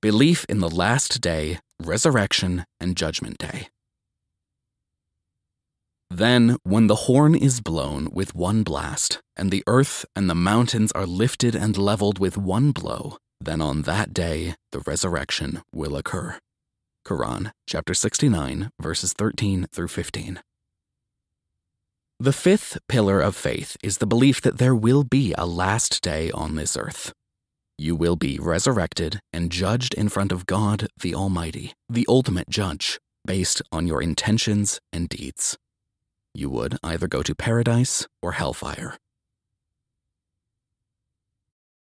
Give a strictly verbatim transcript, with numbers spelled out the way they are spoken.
Belief in the Last Day, Resurrection, and Judgment Day. Then, when the horn is blown with one blast, and the earth and the mountains are lifted and leveled with one blow, then on that day the resurrection will occur. Quran, chapter sixty-nine, verses thirteen through fifteen. The fifth pillar of faith is the belief that there will be a last day on this earth. You will be resurrected and judged in front of God the Almighty, the ultimate judge, based on your intentions and deeds. You would either go to paradise or hellfire.